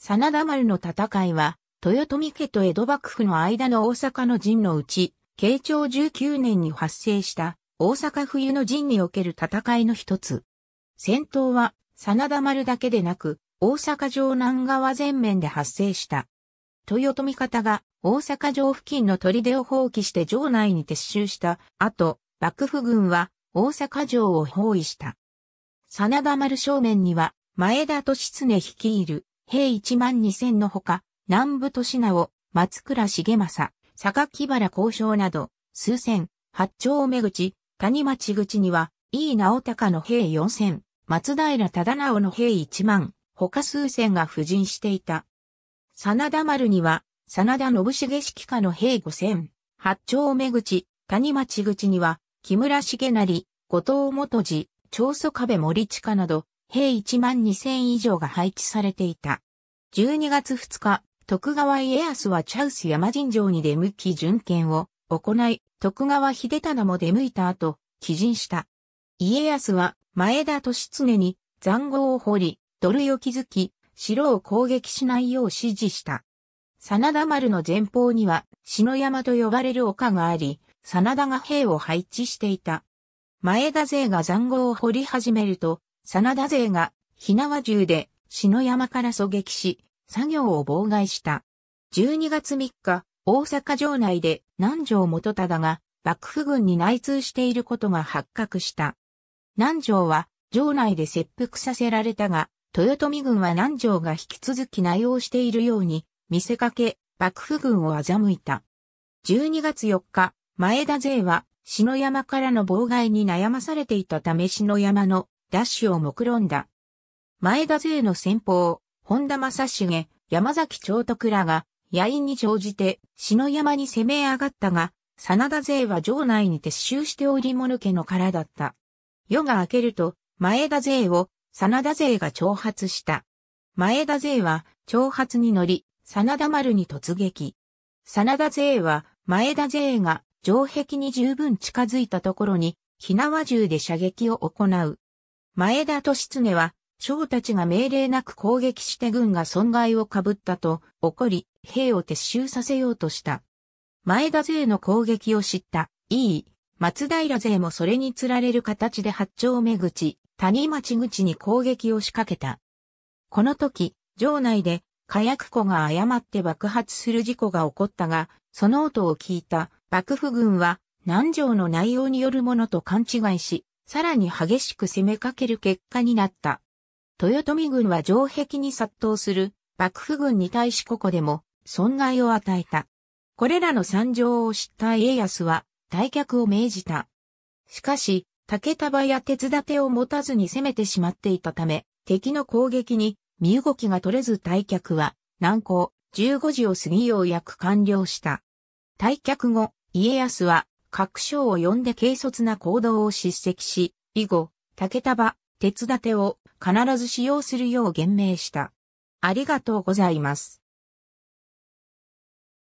真田丸の戦いは、豊臣家と江戸幕府の間の大阪の陣のうち、慶長19年に発生した大阪冬の陣における戦いの一つ。戦闘は真田丸だけでなく、大阪城南側全面で発生した。豊臣方が大阪城付近の砦を放棄して城内に撤収した後、幕府軍は大阪城を包囲した。真田丸正面には前田利常率いる兵12000のほか、南部利直、松倉重政、榊原康勝など数千、八丁目口、谷町口には井伊直孝の兵4000、松平忠直の兵1万、他数千が布陣していた。真田丸には、真田信繁式下の兵5000、八丁目口、谷町口には、木村重成、後藤元次、長宗我部盛親など、兵12000以上が配置されていた。12月2日、徳川家康は茶臼山尋常に出向き巡検を行い、徳川秀忠も出向いた後、帰陣した。家康は、前田利常に、塹壕を掘り、土塁を築き、城を攻撃しないよう指示した。真田丸の前方には、篠山と呼ばれる丘があり、真田が兵を配置していた。前田勢が塹壕を掘り始めると、真田勢が、火縄銃で、篠山から狙撃し、作業を妨害した。12月3日、大阪城内で南条元忠が、幕府軍に内通していることが発覚した。南条は、城内で切腹させられたが、豊臣軍は南条が引き続き内応しているように見せかけ、幕府軍を欺いた。12月4日、前田勢は篠山からの妨害に悩まされていたため篠山の奪取を目論んだ。前田勢の先鋒、本田正成、山崎長徳らが野因に乗じて篠山に攻め上がったが、真田勢は城内に撤収しておりもぬけの殻だった。夜が明けると、前田勢を真田勢が挑発した。前田勢は挑発に乗り、真田丸に突撃。真田勢は前田勢が城壁に十分近づいたところに、火縄銃で射撃を行う。前田利常は、将たちが命令なく攻撃して軍が損害を被ったと怒り、兵を撤収させようとした。前田勢の攻撃を知った、井伊、松平勢もそれにつられる形で八丁目口。谷町口に攻撃を仕掛けた。この時、城内で火薬庫が誤って爆発する事故が起こったが、その音を聞いた幕府軍は南条の内容によるものと勘違いし、さらに激しく攻めかける結果になった。豊臣軍は城壁に殺到する幕府軍に対しここでも損害を与えた。これらの惨状を知った家康は退却を命じた。しかし、竹束や鉄盾を持たずに攻めてしまっていたため、敵の攻撃に身動きが取れず退却は難航、15時を過ぎようやく完了した。退却後、家康は各将を呼んで軽率な行動を叱責し、以後、竹束、鉄盾を必ず使用するよう厳命した。ありがとうございます。